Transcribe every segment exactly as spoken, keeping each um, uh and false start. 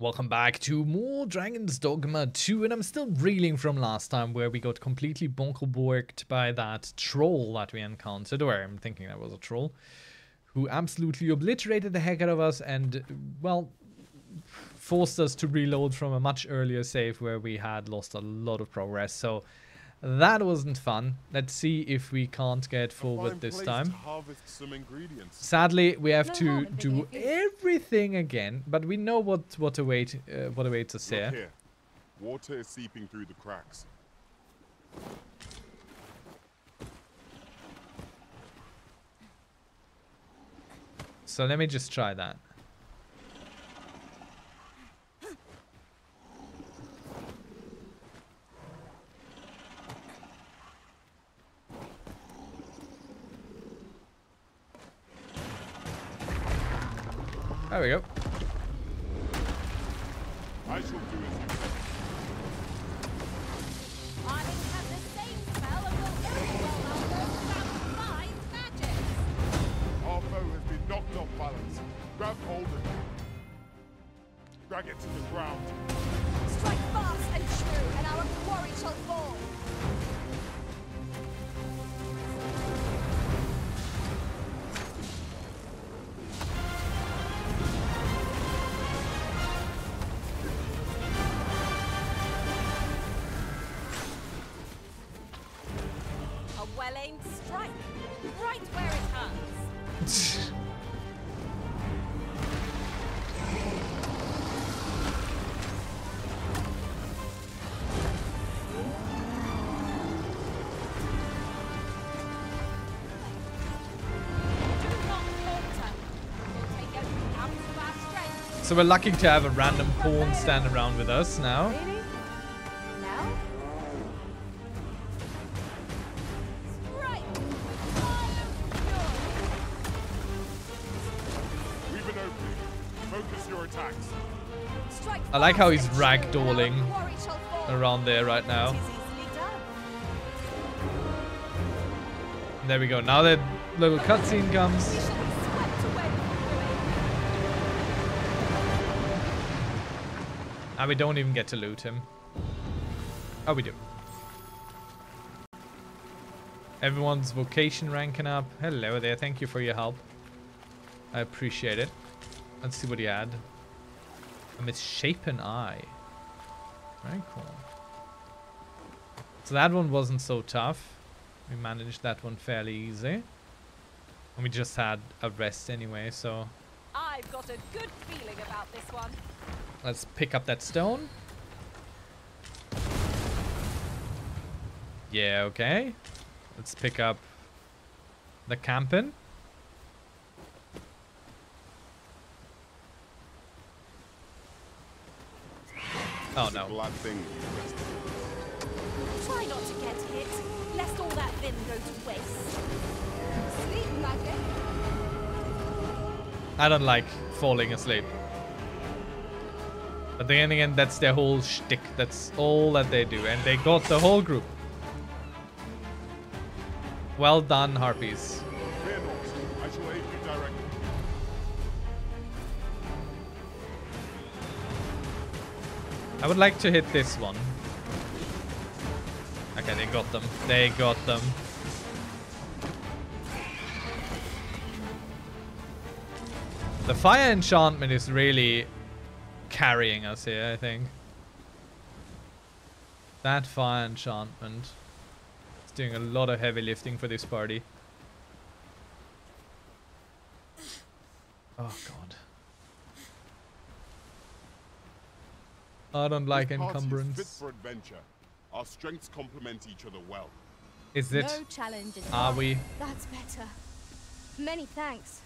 Welcome back to more Dragon's Dogma two, and I'm still reeling from last time where we got completely bonkelborked by that troll that we encountered, or I'm thinking that was a troll, who absolutely obliterated the heck out of us and, well, forced us to reload from a much earlier save where we had lost a lot of progress, so that wasn't fun. Let's see if we can't get forward this time. Sadly, we have to do everything again, but we know what what await uh, what awaits us here. here. Water is seeping through the cracks. So let me just try that. There we go. I shall do it. I have the same spell and will irrigate our most five magics. Our foe has been knocked off balance. Grab hold of it. Drag it to the ground. Strike fast and true, and our quarry shall fall. Strike right where it hurts. So we're lucky to have a random pawn stand around with us now. I like how he's ragdolling around there right now. There we go. Now that little cutscene comes. And we don't even get to loot him. Oh, we do. Everyone's vocation ranking up. Hello there. Thank you for your help. I appreciate it. Let's see what he had. A misshapen eye. Very cool. So that one wasn't so tough. We managed that one fairly easy. And we just had a rest anyway, so. I've got a good feeling about this one. Let's pick up that stone. Yeah, okay. Let's pick up the campen. Oh no. Try not to get hit, lest all that vim go to waste. Sleep like it. I don't like falling asleep. But then again, that's their whole shtick. That's all that they do. And they got the whole group. Well done, harpies. I would like to hit this one. Okay, they got them. They got them. The fire enchantment is really carrying us here, I think. That fire enchantment is doing a lot of heavy lifting for this party. Oh, God. I don't like encumbrance. Our strengths complement each other well. Is it? No challenges. Are we? That's better. Many thanks.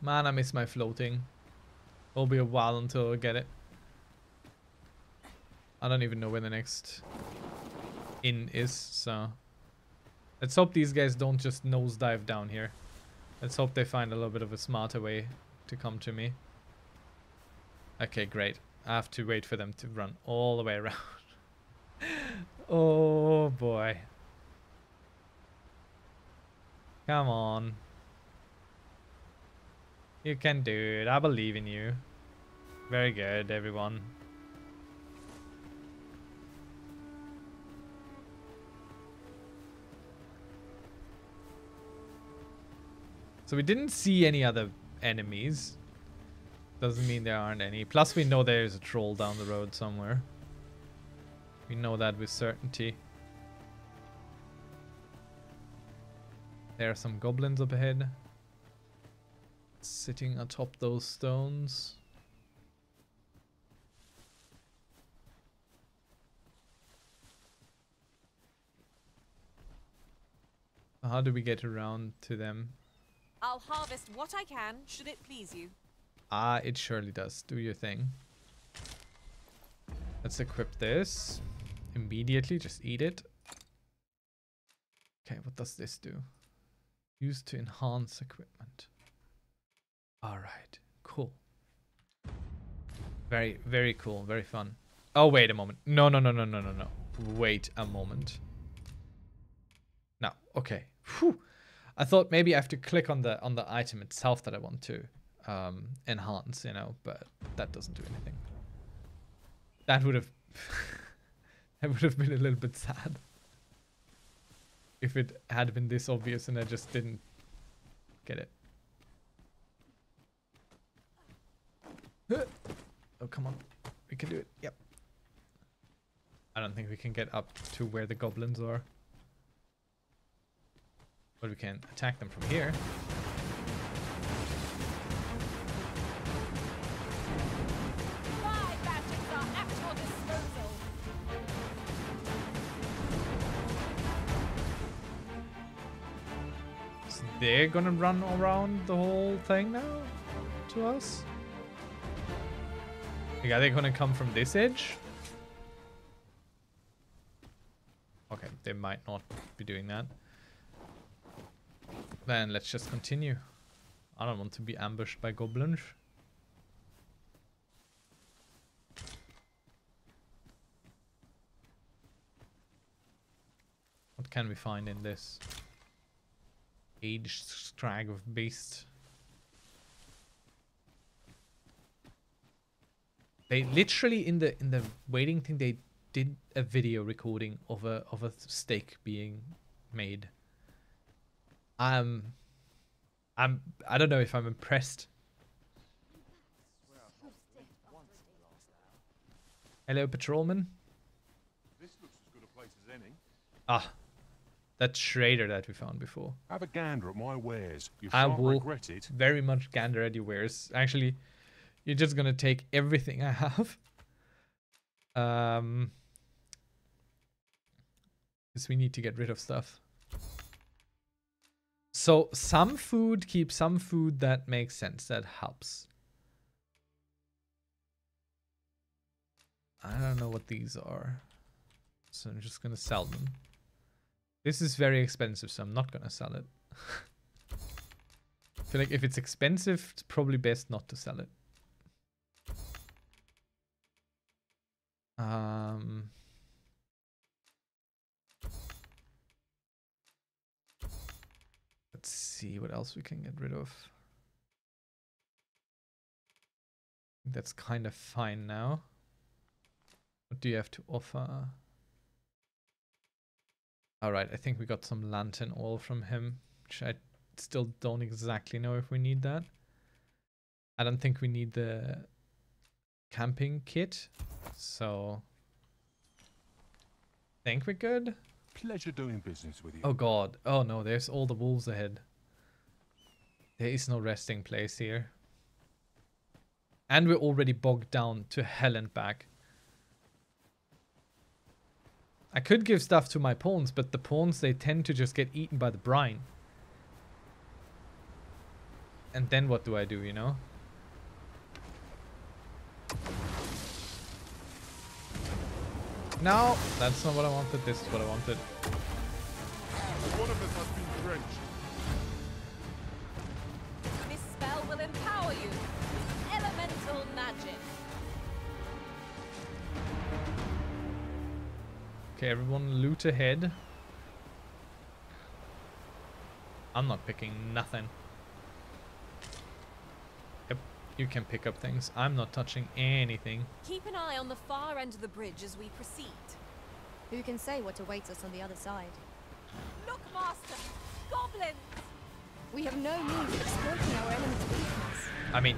Man, I miss my floating. It'll be a while until I get it. I don't even know where the next inn is, so. Let's hope these guys don't just nosedive down here. Let's hope they find a little bit of a smarter way to come to me. Okay, great. I have to wait for them to run all the way around. Oh, boy. Come on. You can do it. I believe in you. Very good, everyone. So we didn't see any other enemies. Doesn't mean there aren't any. Plus we know there's a troll down the road somewhere. We know that with certainty. There are some goblins up ahead. Sitting atop those stones. How do we get around to them? I'll harvest what I can, should it please you. Ah, it surely does. Do your thing. Let's equip this. Immediately, just eat it. Okay, what does this do? Used to enhance equipment. Alright, cool. Very, very cool. Very fun. Oh, wait a moment. No, no, no, no, no, no, no. Wait a moment. No, okay. Whew. I thought maybe I have to click on the on the item itself that I want to um, enhance, you know, but that doesn't do anything. That would have that would have been a little bit sad if it had been this obvious and I just didn't get it. Oh, come on, we can do it. Yep. I don't think we can get up to where the goblins are. But we can attack them from here. Five badges are at your disposal. So they're gonna run around the whole thing now to us? Like, are they gonna come from this edge? Okay, they might not be doing that. Then let's just continue. I don't want to be ambushed by goblins. What can we find in this? Aged scrag of beast. They literally in the in the waiting thing they did a video recording of a of a steak being made. Um, I'm, I don't know if I'm impressed. Hello, patrolman. This looks as good a place as any. Ah, that trader that we found before. Have a gander at my wares. You shan't regret it. Very much gander at your wares. Actually, you're just gonna take everything I have. Um, because we need to get rid of stuff. So some food, keep some food, that makes sense, that helps. I don't know what these are, so I'm just gonna sell them. This is very expensive, so I'm not gonna sell it. I feel like if it's expensive, it's probably best not to sell it. Um... Let's see what else we can get rid of. That's kind of fine now. What do you have to offer? All right, I think we got some lantern oil from him, which I still don't exactly know if we need that. I don't think we need the camping kit, so I think we're good. Pleasure doing business with you. Oh god. Oh no, there's all the wolves ahead. There is no resting place here. And we're already bogged down to hell and back. I could give stuff to my pawns, but the pawns, they tend to just get eaten by the brine. And then what do I do, you know? No, that's not what I wanted. This is what I wanted. One of us has been drenched. This spell will empower you. Elemental magic. Okay, everyone loot ahead. I'm not picking nothing. You can pick up things. I'm not touching anything. Keep an eye on the far end of the bridge as we proceed. Who can say what awaits us on the other side? Look, Master! Goblins! We have no means of exploiting our enemy's weakness. I mean,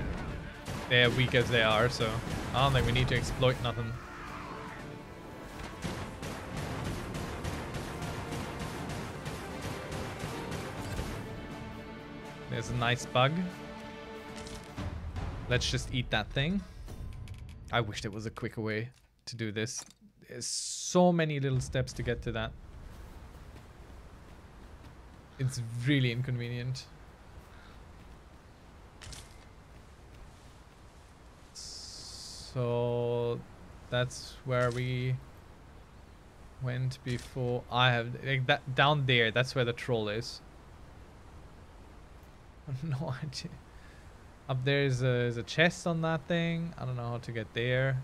they're weak as they are, so I don't think we need to exploit nothing. There's a nice bug. Let's just eat that thing. I wish there was a quicker way to do this. There's so many little steps to get to that. It's really inconvenient. So that's where we went before. I have like that down there. That's where the troll is. No idea. Up there is a, is a chest on that thing. I don't know how to get there.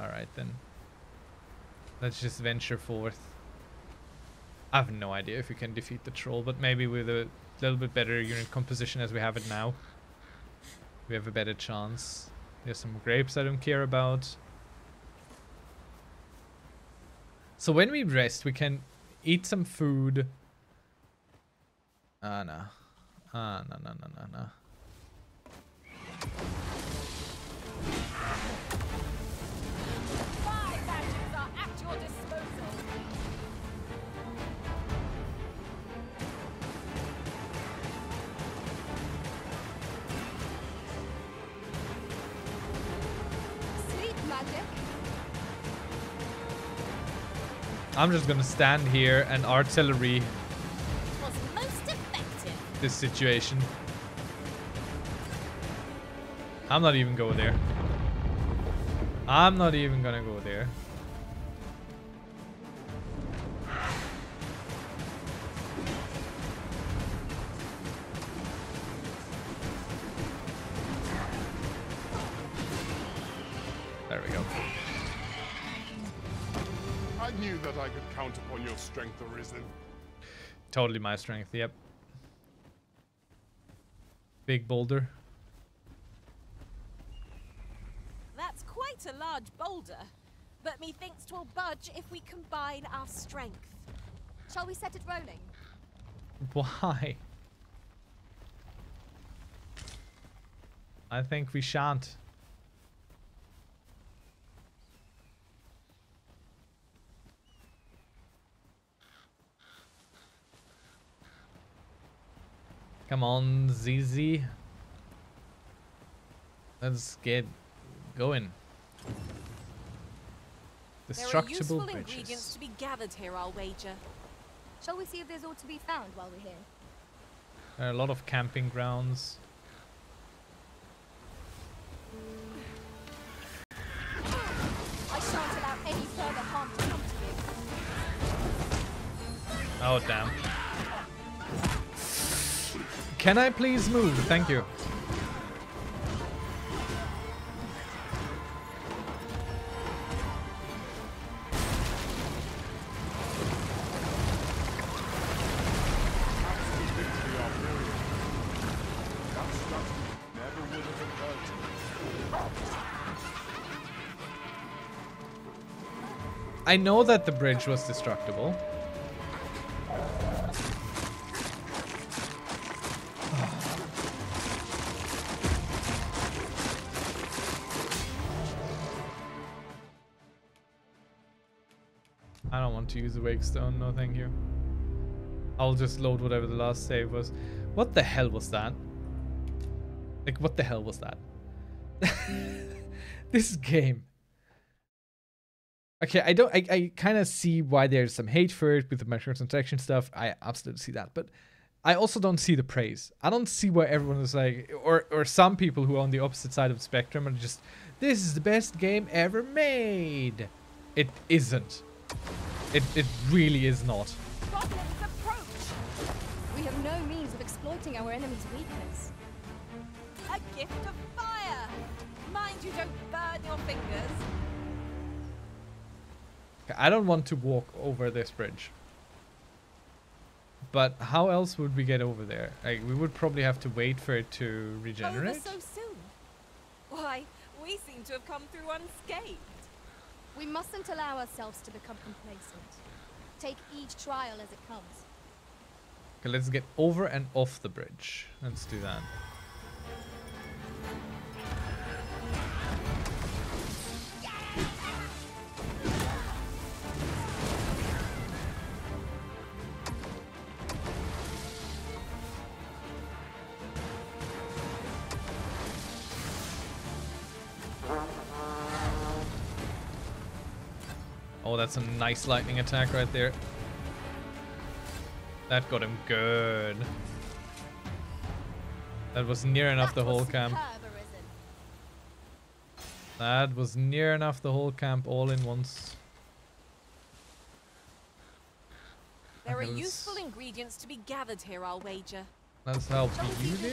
Alright then. Let's just venture forth. I have no idea if we can defeat the troll, but maybe with a little bit better unit composition as we have it now, we have a better chance. There's some grapes I don't care about. So when we rest, we can eat some food. Ah, no. Ah, no, no, no, no, no. Five badges are at your disposal. Sleep magic. I'm just gonna stand here and artillery this situation. I'm not even going there. I'm not even gonna go there. There we go. I knew that I could count upon your strength, Arisen. Totally my strength, yep. Big boulder. That's quite a large boulder, but methinks 'twill budge if we combine our strength. Shall we set it rolling? Why? I think we shan't. Come on, Z Z. Let's get going. Destructible there are useful ingredients to be gathered here, I'll wager. Shall we see if there's all to be found while we're here? There are a lot of camping grounds. I shan't allow any further harm to come to you. Oh, damn. Can I please move? Thank you. I know that the bridge was destructible. To use a wake stone, no thank you. I'll just load whatever the last save was. What the hell was that? Like, what the hell was that? This game. Okay, I don't. I, I kind of see why there's some hate for it with the microtransaction stuff. I absolutely see that, but I also don't see the praise. I don't see why everyone is like, or or some people who are on the opposite side of the spectrum are just, this is the best game ever made. It isn't. It, it really is not. Goblins approach! We have no means of exploiting our enemy's weakness. A gift of fire! Mind you don't burn your fingers. I don't want to walk over this bridge. But how else would we get over there? Like, we would probably have to wait for it to regenerate. Over so soon? Why, we seem to have come through unscathed. We mustn't allow ourselves to become complacent. Take each trial as it comes. Okay, let's get over and off the bridge. Let's do that. Oh, that's a nice lightning attack right there. That got him good. That was near enough the whole camp. That was near enough the whole camp all in once. There are useful ingredients to be gathered here, I'll wager. That's how you do.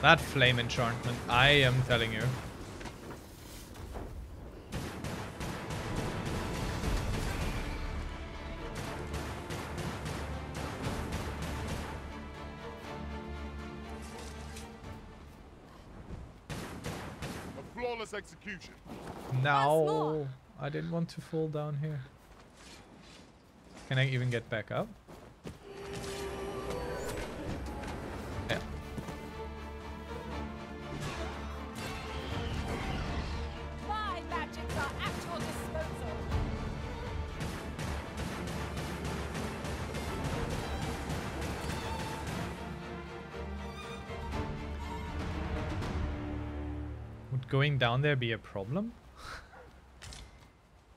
That flame enchantment, I am telling you. A flawless execution. No, I didn't want to fall down here. Can I even get back up? Going down there be a problem?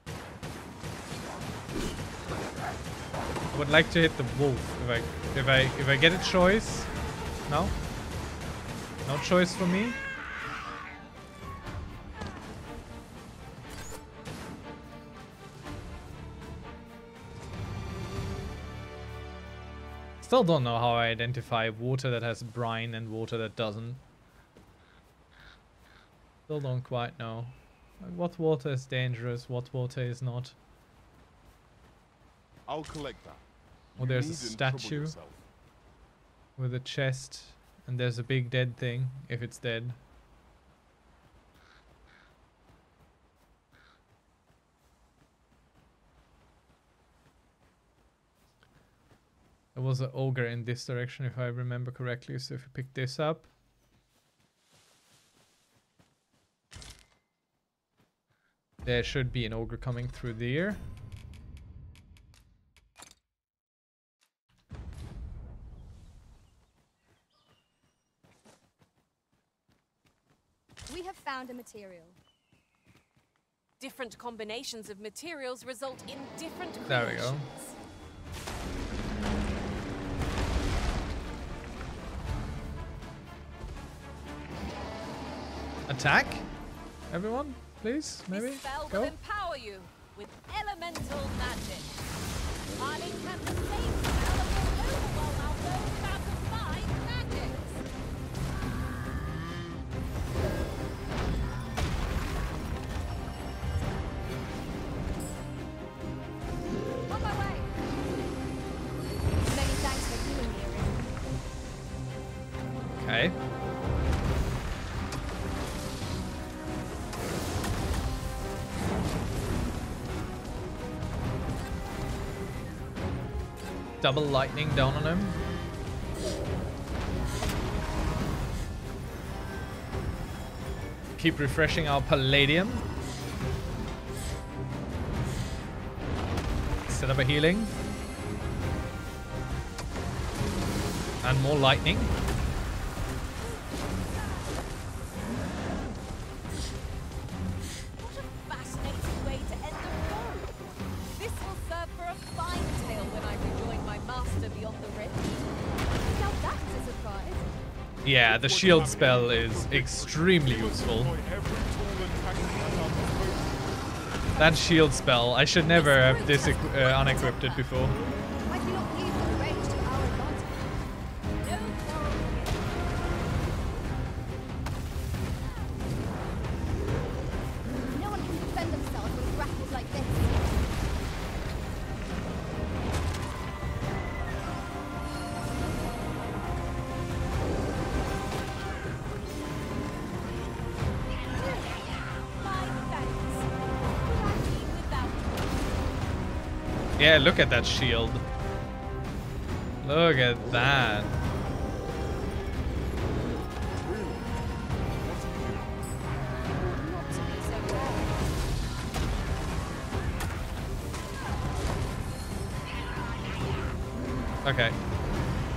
I would like to hit the wolf if I if I if I get a choice. No? No choice for me? Still don't know how I identify water that has brine and water that doesn't. Still don't quite know. What water is dangerous, what water is not. I'll collect that. Oh, there's a statue with a chest and there's a big dead thing, if it's dead. There was an ogre in this direction if I remember correctly, so if you pick this up. There should be an ogre coming through there. We have found a material. Different combinations of materials result in different creations. There we go. Attack? Everyone? Please, maybe. This spell will empower you with elemental magic. I'll encamp the same spell that will overwhelm our foes out of my magic. On my way. Many thanks for healing me, Erin. Okay. Double lightning down on him. Keep refreshing our palladium. Set up a healing. And more lightning. Yeah, the shield spell is extremely useful. That shield spell, I should never have uh, unequipped it before. Yeah, look at that shield. Look at that. Okay.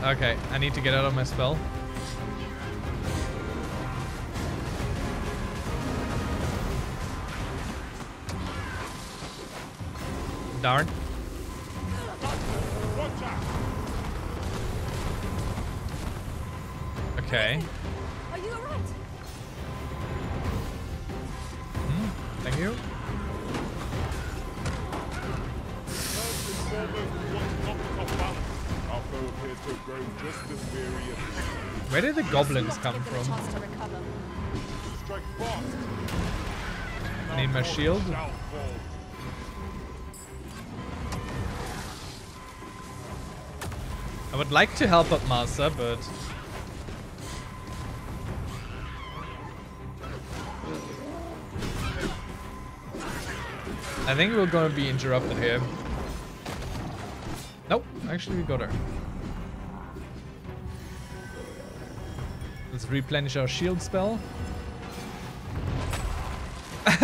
Okay, I need to get out of my spell. Darn. Okay. Are you alright? Hmm, thank you. Where did the goblins come from? I need my shield. I would like to help up Master, but... I think we're gonna be interrupted here. Nope, actually we got her. Let's replenish our shield spell.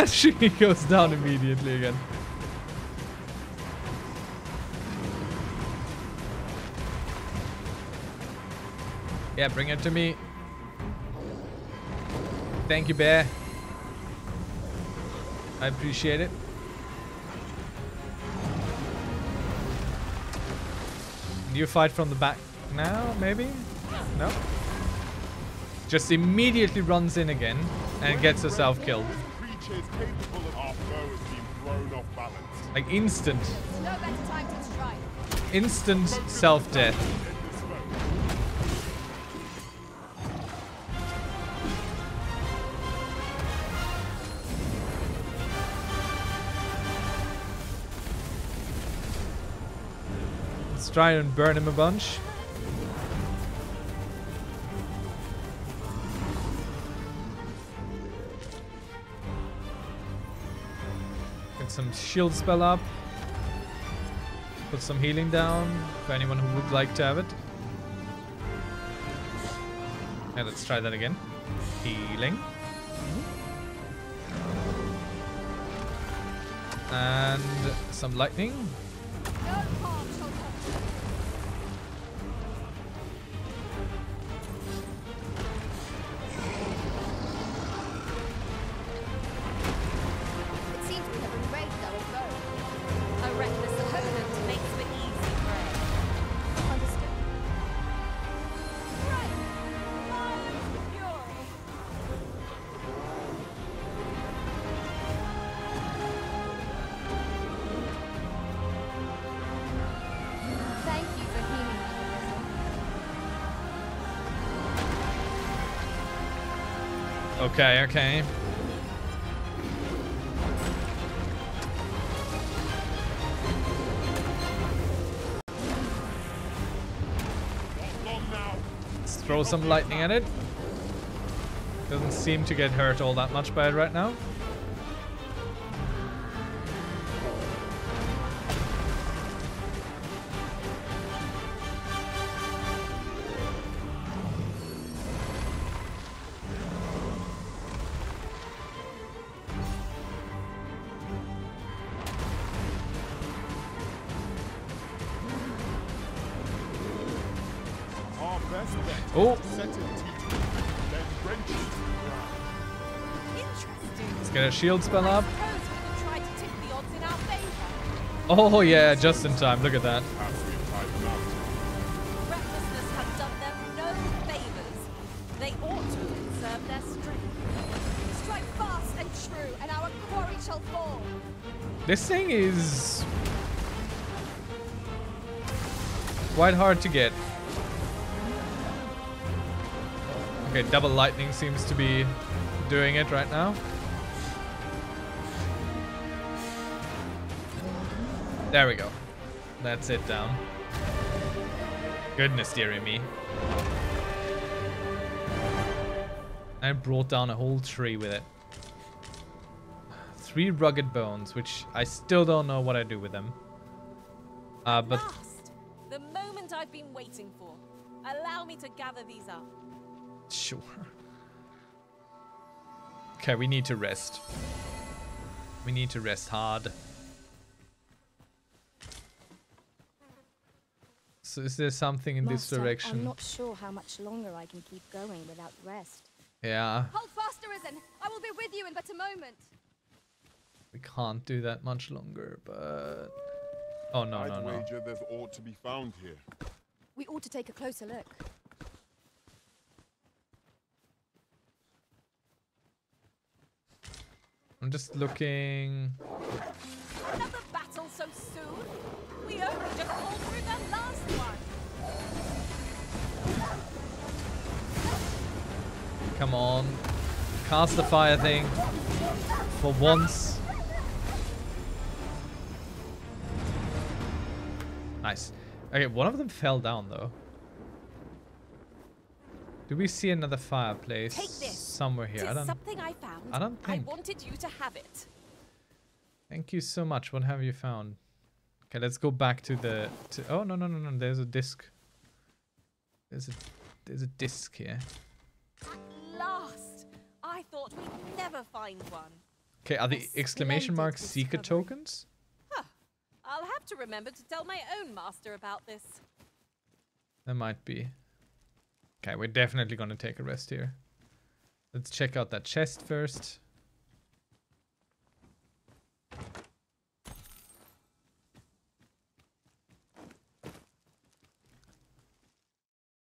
She goes down immediately again. Yeah, bring it to me. Thank you, bear. I appreciate it. Do you fight from the back now, maybe? No? Just immediately runs in again and gets herself killed. Like instant. Instant self-death. Try and burn him a bunch. Get some shield spell up. Put some healing down for anyone who would like to have it. And let's try that again. Healing. And some lightning. Okay, okay. Let's throw some lightning at it. Doesn't seem to get hurt all that much by it right now. Oh! Let's get a shield spell up. Oh yeah, just in time. Look at that. They ought to conserve their strength. Strike fast and true, and our quarry shall fall. This thing is quite hard to get. Okay, double lightning seems to be doing it right now. There we go. That's it down. Goodness dearie me. I brought down a whole tree with it. Three rugged bones, which I still don't know what I do with them. Uh, but Last, the moment I've been waiting for. Allow me to gather these up. Sure. Okay, we need to rest. We need to rest hard. So is there something in Master, this direction? I'm not sure how much longer I can keep going without rest. Yeah. Hold fast, Arisen. I will be with you in but a moment. We can't do that much longer, but oh no, I'd no, no. wager there's ought to be found here. We ought to take a closer look. I'm just looking. Another battle so soon? We only just all through the last one. Come on. Cast the fire thing. For once. Nice. Okay, one of them fell down though. Do we see another fireplace somewhere here? I don't, something I found. I don't think. I wanted you to have it. Thank you so much. What have you found? Okay, let's go back to the. To, oh no no no no! There's a disc. There's a there's a disc here. At last, I thought we'd never find one. Okay, are the exclamation mark seeker tokens? Huh. I'll have to remember to tell my own master about this. There might be. Okay, we're definitely going to take a rest here. Let's check out that chest first.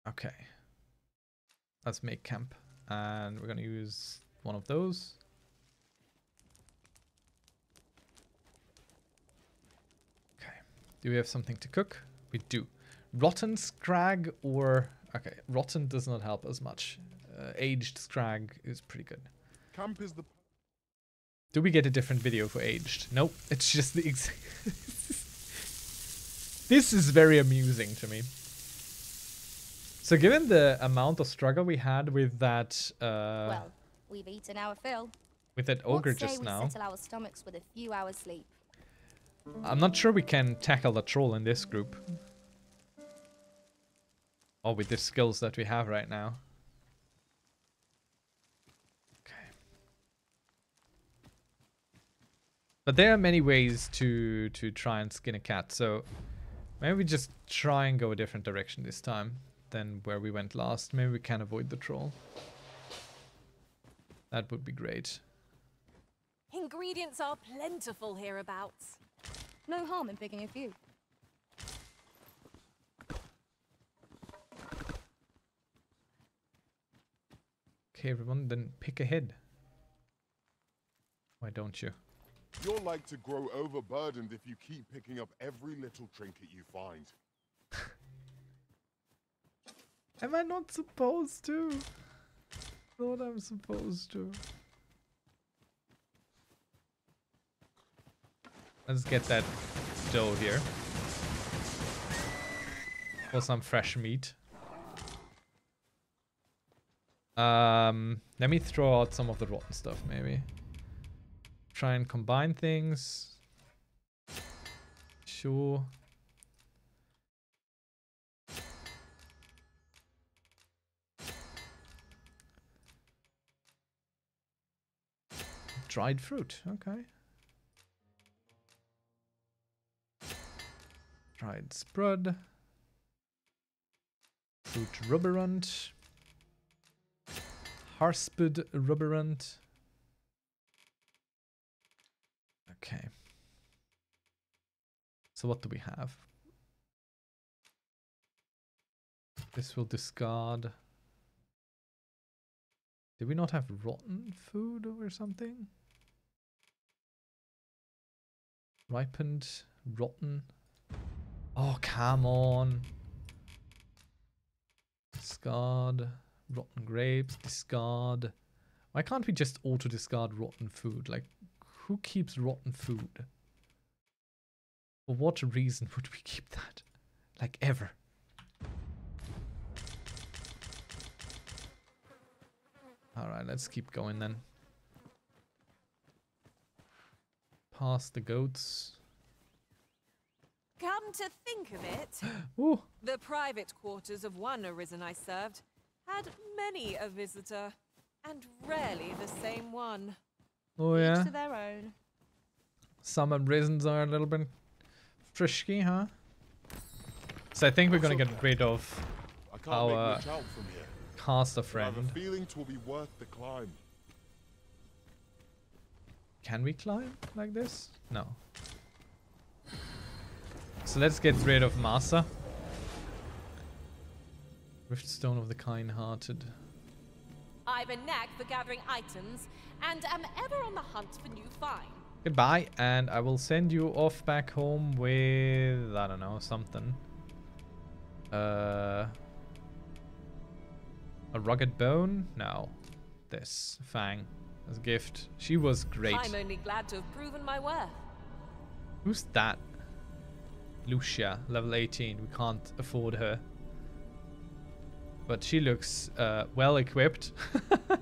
Okay. Let's make camp. And we're going to use one of those. Okay. Do we have something to cook? We do. Rotten scrag or... Okay, rotten does not help as much. Uh, aged scrag is pretty good. Camp is the. Do we get a different video for aged? Nope, it's just the exact. This is very amusing to me. So, given the amount of struggle we had with that, uh, well, we've eaten our fill. With that ogre just now. Let's say we settle our stomachs with a few hours sleep. I'm not sure we can tackle the troll in this group. Oh, with the skills that we have right now. Okay. But there are many ways to, to try and skin a cat, so maybe we just try and go a different direction this time than where we went last. Maybe we can avoid the troll. That would be great. Ingredients are plentiful hereabouts. No harm in picking a few. Okay, everyone, then pick a head. Why don't you? You're like to grow overburdened if you keep picking up every little trinket you find. Am I not supposed to? I thought I'm supposed to. Let's get that dough here. For some fresh meat. Um, let me throw out some of the rotten stuff, maybe. Try and combine things. Sure. Dried fruit, okay. Dried spread. Fruit rubberant. Harspud rubberant. Okay. So what do we have? This will discard. Did we not have rotten food or something? Ripened, rotten. Oh, come on. Discard. Rotten grapes. Discard. Why can't we just auto-discard rotten food? Like, who keeps rotten food? For what reason would we keep that? Like, ever. Alright, let's keep going then. Past the goats. Come to think of it, ooh. The private quarters of one arisen I served had many a visitor, and rarely the same one. Oh yeah. Each to their own. Some arisens are a little bit frisky, huh? So I think we're gonna get rid of our caster friend. Can we climb like this? No. So let's get rid of Masa. Riftstone of the Kind-Hearted. I've a knack for gathering items and am ever on the hunt for new find. Goodbye, and I will send you off back home with, I don't know, something. Uh, a rugged bone? No. This. Fang. As a gift. She was great. I'm only glad to have proven my worth. Who's that? Lucia, level eighteen. We can't afford her. But she looks uh, well equipped. Let's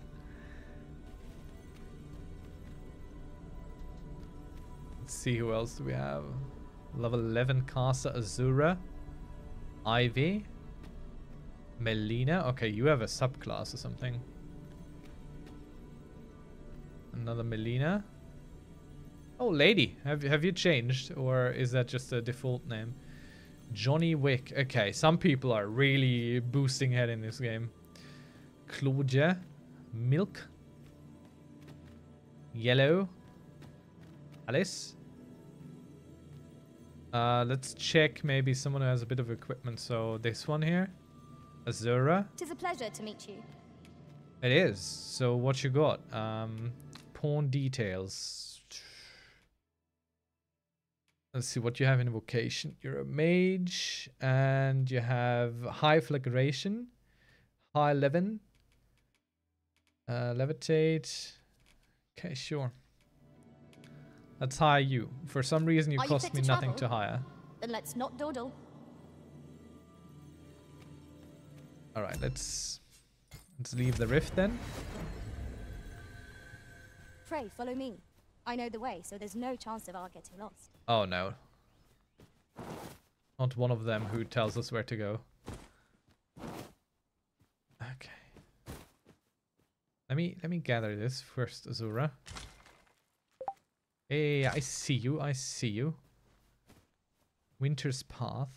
see, who else do we have? Level eleven Casa Azura. Ivy. Melina. Okay, you have a subclass or something. Another Melina. Oh, lady, have, have you changed, or is that just a default name? Johnny Wick. Okay, some people are really boosting head in this game. Claudia. Milk. Yellow. Alice. Uh, let's check maybe someone who has a bit of equipment. So this one here. Azura. It is a pleasure to meet you. It is. So what you got? Um, pawn details. Let's see what you have in vocation. You're a mage, and you have high flagration, high leaven, uh, levitate. Okay, sure. Let's hire you. For some reason, you Are cost you me to nothing travel? to hire. Then let's not dawdle. All right, let's let's leave the rift then. Pray, follow me. I know the way, so there's no chance of our getting lost. Oh no. Not one of them who tells us where to go. Okay. Let me let me gather this first, Azura. Hey, I see you, I see you. Winter's Path.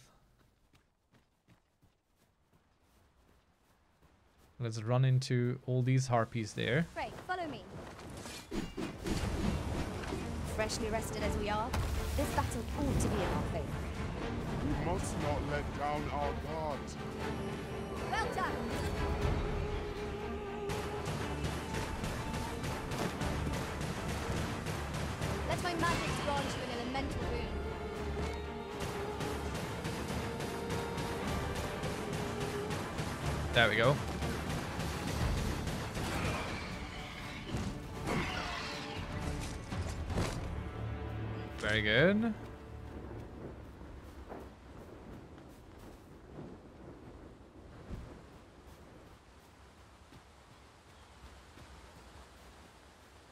Let's run into all these harpies there. Great, follow me. Freshly rested as we are, this battle ought to be in our favor. We must not let down our guard. Well done! Let my magic grant you an elemental boon. There we go. Very good.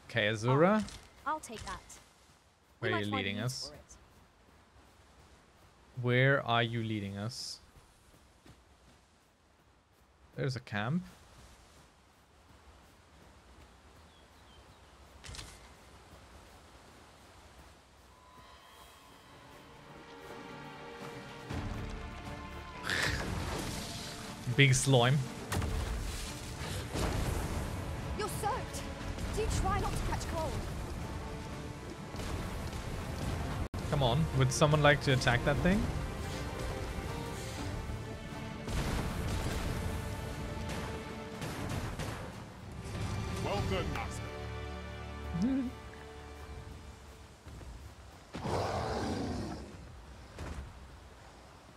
Okay, Azura. I'll take that. Where are you leading us? Where are you leading us? There's a camp. Big slime. You're soaked. Do you try not to catch cold? Come on, would someone like to attack that thing?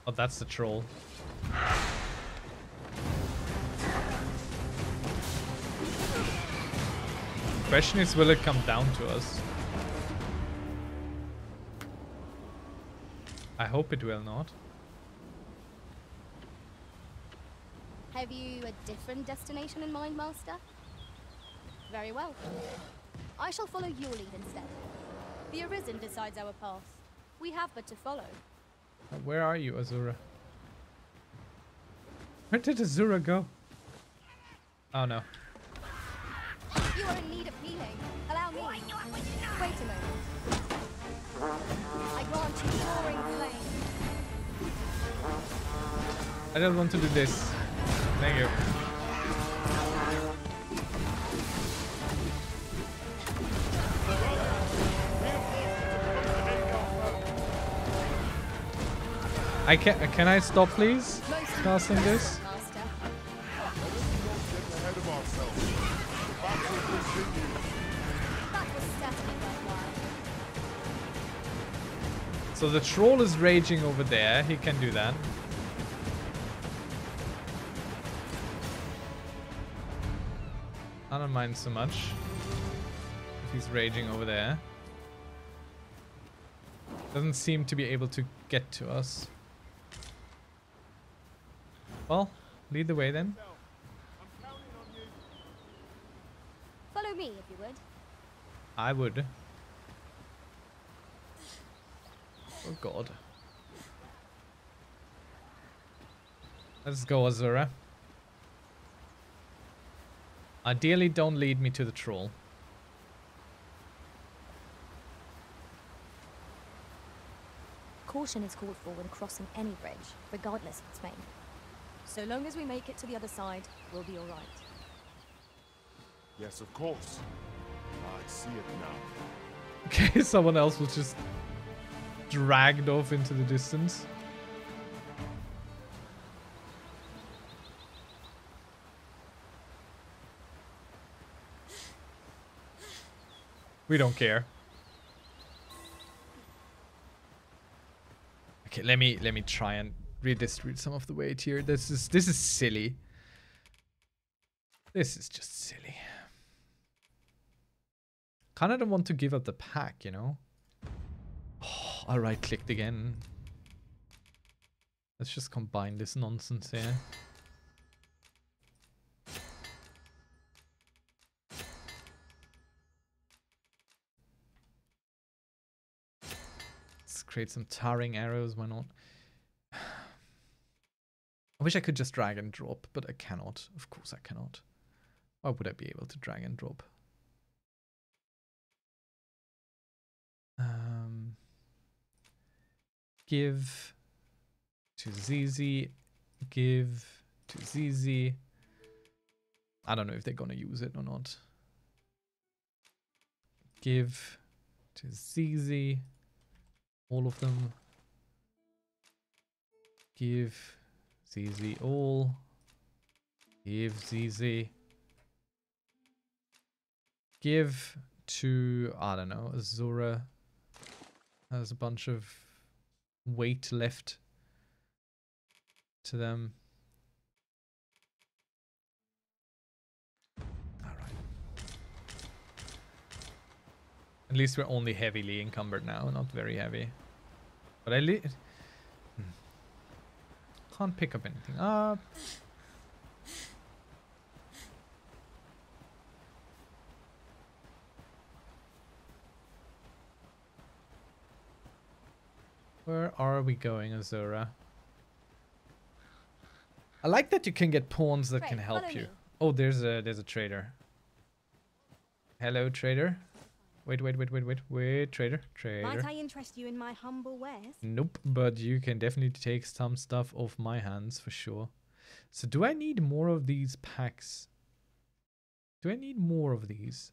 Oh, that's the troll. The question is, will it come down to us? I hope it will not. Have you a different destination in mind, Master? Very well. I shall follow your lead instead. The Arisen decides our path. We have but to follow. Where are you, Azura? Where did Azura go? Oh no. You are in need of healing. Allow me. Wait a moment. I grant you roaring flame. I don't want to do this. Thank you. I can. Can I stop, please? Casting this. So the troll is raging over there. He can do that. I don't mind so much if he's raging over there. Doesn't seem to be able to get to us. Well, lead the way then. Follow me if you would. I would. Oh god. Let's go, Azura. Ideally, don't lead me to the troll. Caution is called for when crossing any bridge, regardless of its name. So long as we make it to the other side, we'll be all right. Yes, of course. I see it now. Okay, someone else was just dragged off into the distance. We don't care. Okay, let me let me try and redistribute some of the weight here. This is this is silly. This is just silly. Kinda don't want to give up the pack, you know? Oh, I right clicked again. Let's just combine this nonsense here. Create some tarring arrows, why not? I wish I could just drag and drop, but I cannot. Of course I cannot. Why would I be able to drag and drop? Um, give to Z Z. Give to Z Z. I don't know if they're gonna use it or not. Give to Z Z. All of them. Give Z Z all. Give Z Z. Give to, I don't know, Azura. Has a bunch of weight left to them. All right. At least we're only heavily encumbered now, not very heavy. But I li can't pick up anything up. Where are we going, Azura? I like that you can get pawns that can help you. Oh, there's a there's a trader. Hello, trader. Wait, wait, wait, wait, wait, wait, trader, trader. Might I interest you in my humble wares? Nope, but you can definitely take some stuff off my hands for sure. So do I need more of these packs? Do I need more of these?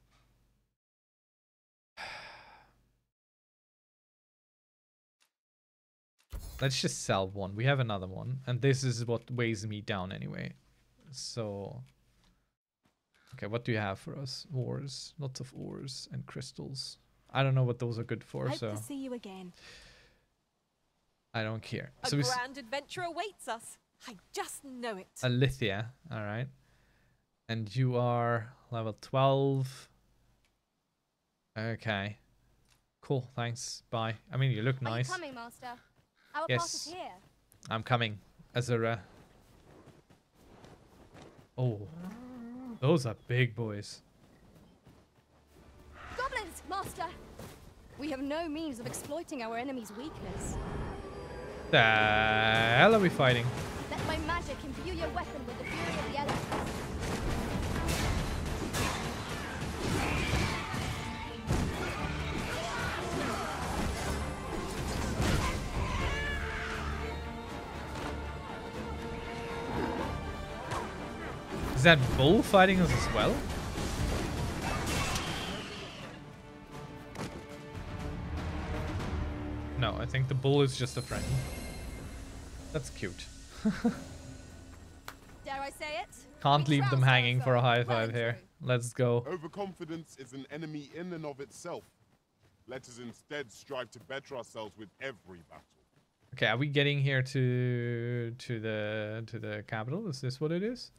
Let's just sell one. We have another one. And this is what weighs me down anyway. So... Okay, what do you have for us? Ores, lots of ores and crystals. I don't know what those are good for. Hope so. To see you again. I don't care. A so grand adventure awaits us. I just know it. Alithia, all right. And you are level twelve. Okay. Cool. Thanks. Bye. I mean, you look nice. Are you coming, Master? Our yes. Path is here. I'm coming, Azura. Oh, those are big boys. Goblins, Master. We have no means of exploiting our enemy's weakness. The hell are we fighting? Let my magic imbue your weapon with the fury of the elements. Is that bull fighting us as well? No, I think the bull is just a friend. That's cute. Dare I say it? Can't leave them hanging for a high five here. Let's go. Overconfidence is an enemy in and of itself. Let us instead strive to better ourselves with every battle. Okay, are we getting here to to the to the capital? Is this what it is?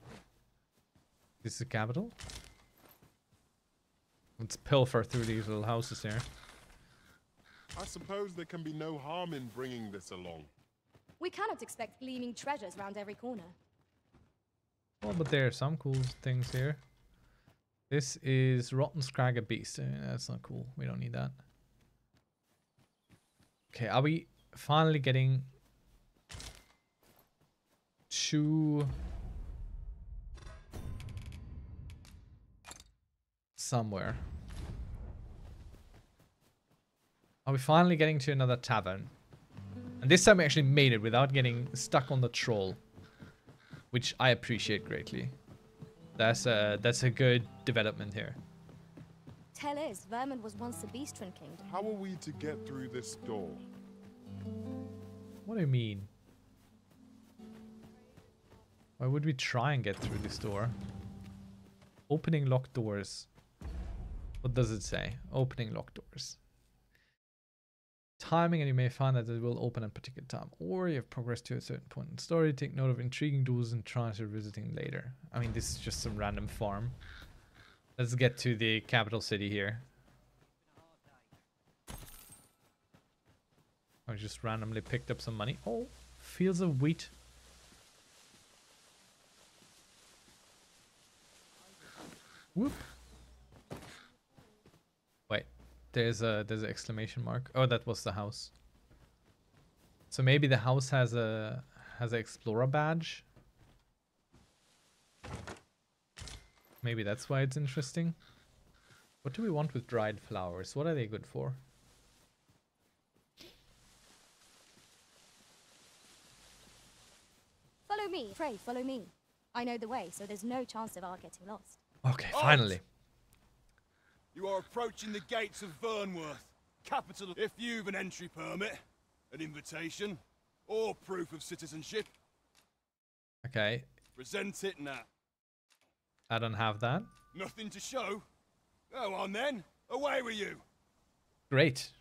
This is the capital. Let's pilfer through these little houses here. I suppose there can be no harm in bringing this along. We cannot expect gleaming treasures round every corner. Well, but there are some cool things here. This is Rotten Scragger Beast. Uh, that's not cool. We don't need that. Okay, are we finally getting to somewhere? Are we finally getting to another tavern? And this time we actually made it without getting stuck on the troll, which I appreciate greatly. That's a that's a good development here. Tell us, Vermin was once a beastron kingdom. How are we to get through this door? What do you mean? Why would we try and get through this door? Opening locked doors. What does it say? Opening locked doors. Timing, and you may find that it will open at a particular time, or you have progressed to a certain point in the story. Take note of intriguing duels and try to revisiting later. I mean, this is just some random farm. Let's get to the capital city here. I just randomly picked up some money. Oh, fields of wheat. Whoop. There's a there's an exclamation mark. Oh, that was the house. So maybe the house has a has an explorer badge. Maybe that's why it's interesting. What do we want with dried flowers? What are they good for? Follow me, pray, follow me. I know the way, so there's no chance of our getting lost. Okay, finally. You are approaching the gates of Vernworth, capital. If you've an entry permit, an invitation, or proof of citizenship. Okay. Present it now. I don't have that. Nothing to show. Go on then. Away with you. Great.